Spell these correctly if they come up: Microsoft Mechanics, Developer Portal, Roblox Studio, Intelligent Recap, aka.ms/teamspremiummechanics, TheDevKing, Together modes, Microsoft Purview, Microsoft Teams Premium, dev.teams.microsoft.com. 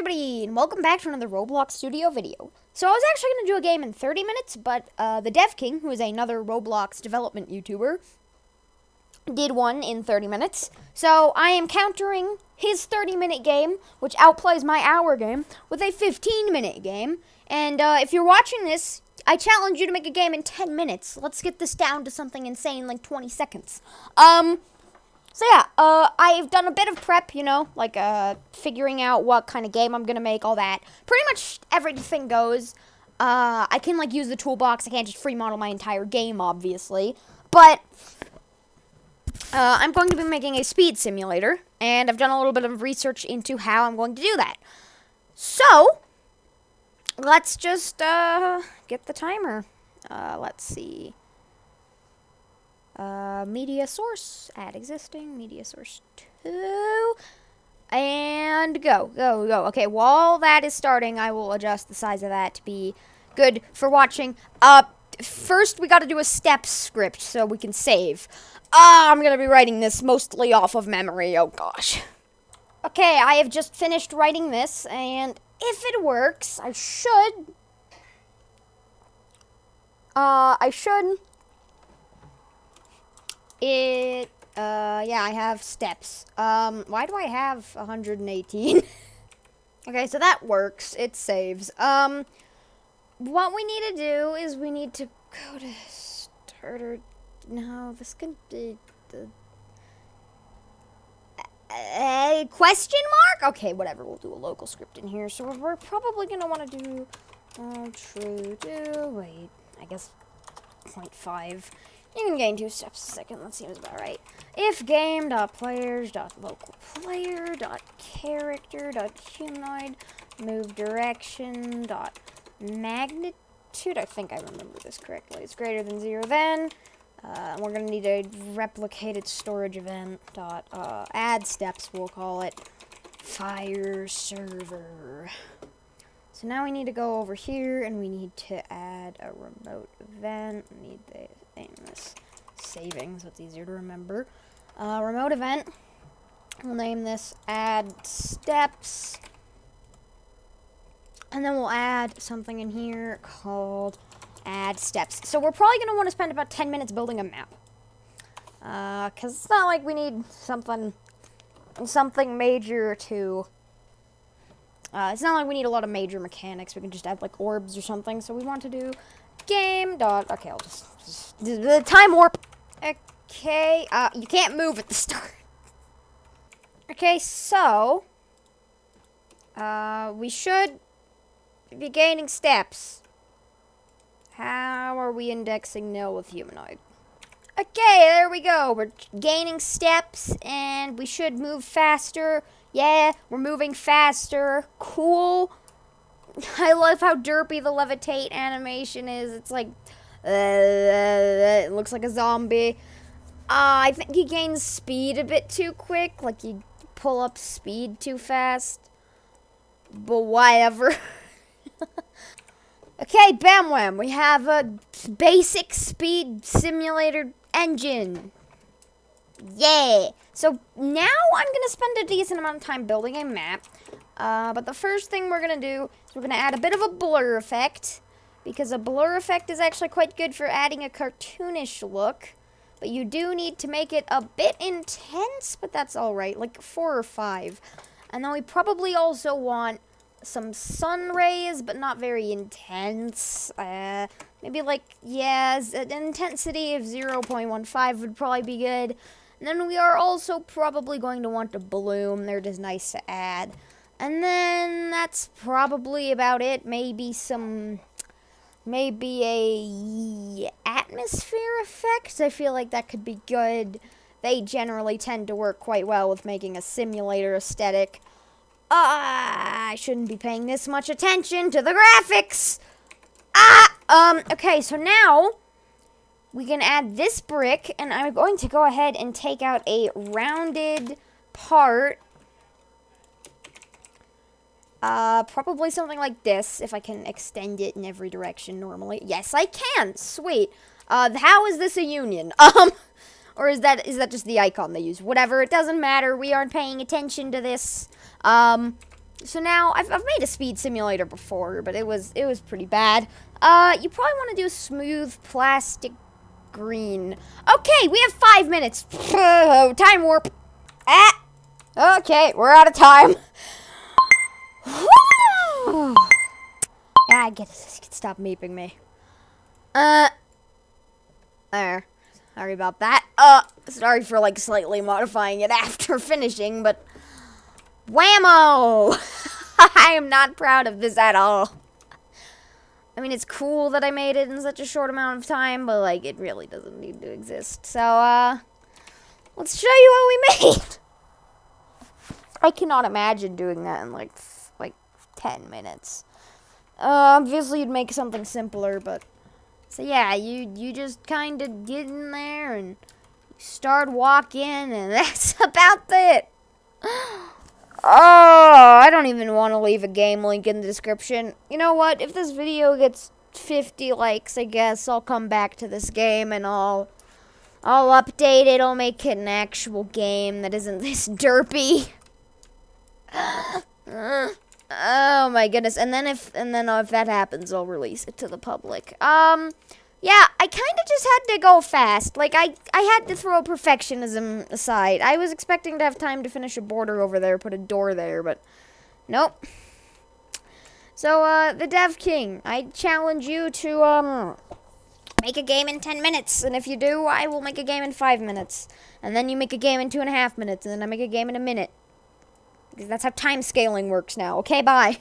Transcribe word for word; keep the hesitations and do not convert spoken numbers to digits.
everybody, and welcome back to another Roblox Studio video. So I was actually going to do a game in thirty minutes, but uh, TheDevKing, who is another Roblox development YouTuber, did one in thirty minutes. So I am countering his thirty minute game, which outplays my hour game, with a fifteen minute game. And uh, if you're watching this, I challenge you to make a game in ten minutes. Let's get this down to something insane, like twenty seconds. Um... So yeah, uh, I've done a bit of prep, you know, like uh, figuring out what kind of game I'm going to make, all that. Pretty much everything goes. Uh, I can, like, use the toolbox. I can't just free model my entire game, obviously. But uh, I'm going to be making a speed simulator, and I've done a little bit of research into how I'm going to do that. So, let's just uh, get the timer. Uh, let's see. Uh, media source, add existing, media source two, and go, go, go. Okay, while that is starting, I will adjust the size of that to be good for watching. Uh, first we gotta do a step script so we can save. Ah, uh, I'm gonna be writing this mostly off of memory, oh gosh. Okay, I have just finished writing this, and if it works, I should, uh, I should, It, uh, yeah, I have steps. Um, why do I have one hundred eighteen? Okay, so that works. It saves. Um, what we need to do is we need to go to starter. No, this could be the... A question mark? Okay, whatever. We'll do a local script in here. So we're probably going to want to do... Oh, true, do, wait, I guess zero point five. You can gain two steps a second, that seems about right. If game dot players dot local player dot character dot humanoid move direction dot magnitude, I think I remember this correctly, it's greater than zero, then uh, we're going to need a replicated storage event dot uh, add steps, we'll call it fire server. So now we need to go over here and we need to add a remote event. We need the name of this saving so it's easier to remember. Uh, remote event. We'll name this add steps. And then we'll add something in here called add steps. So we're probably going to want to spend about ten minutes building a map. Uh, 'cause it's not like we need something, something major to... Uh, it's not like we need a lot of major mechanics. We can just add, like, orbs or something. So we want to do game dot... Okay, I'll just... just the time warp. Okay, uh, you can't move at the start. Okay, so... Uh, we should be gaining steps. How are we indexing nil with humanoid? Okay, there we go. We're gaining steps, and we should move faster... Yeah, we're moving faster. Cool. I love how derpy the levitate animation is. It's like, uh, it looks like a zombie. Uh, I think he gains speed a bit too quick. Like, you pull up speed too fast. But whatever. Okay, bam wham. We have a basic speed simulator engine. Yeah. So now I'm going to spend a decent amount of time building a map. Uh, but the first thing we're going to do is we're going to add a bit of a blur effect. Because a blur effect is actually quite good for adding a cartoonish look. But you do need to make it a bit intense, but that's alright. Like four or five. And then we probably also want some sun rays, but not very intense. Uh, maybe like, yeah, an intensity of zero point one five would probably be good. And then we are also probably going to want to bloom. They're just nice to add. And then that's probably about it. Maybe some, maybe a atmosphere effect. I feel like that could be good. They generally tend to work quite well with making a simulator aesthetic. Ah, uh, I shouldn't be paying this much attention to the graphics. Ah, um, okay, so now... We can add this brick, and I'm going to go ahead and take out a rounded part. Uh, probably something like this, if I can extend it in every direction normally. Yes, I can! Sweet! Uh, how is this a union? Um, or is that is that just the icon they use? Whatever, it doesn't matter, we aren't paying attention to this. Um, So now, I've, I've made a speed simulator before, but it was it was pretty bad. Uh, you probably want to do smooth plastic green. Okay, we have five minutes. Time warp. Ah. Okay, we're out of time. Woo! I get it. Stop meeping me. Uh. There. Sorry about that. Uh, sorry for like slightly modifying it after finishing, but whammo! I am not proud of this at all. I mean, it's cool that I made it in such a short amount of time, but like, it really doesn't need to exist. So, uh, let's show you what we made. I cannot imagine doing that in like, like ten minutes. Uh, obviously, you'd make something simpler, but so yeah, you you just kind of get in there and start walking, and that's about it. Oh, I don't even want to leave a game link in the description. You know what? If this video gets fifty likes, I guess I'll come back to this game and I'll, I'll update it. I'll make it an actual game that isn't this derpy. Oh my goodness! And then if and then if that happens, I'll release it to the public. Um, yeah, I kind of just had to go fast. Like I, I had to throw perfectionism aside. I was expecting to have time to finish a border over there, put a door there, but nope. So, uh, the Dev King, I challenge you to um make a game in ten minutes, and if you do, I will make a game in five minutes, and then you make a game in two and a half minutes, and then I make a game in a minute. That's how time scaling works now. Okay, bye.